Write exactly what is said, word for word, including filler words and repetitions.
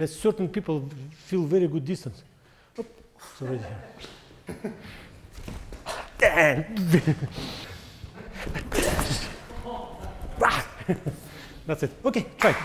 that certain people feel very good distance. Oh, it's already here. That's it. Okay, try.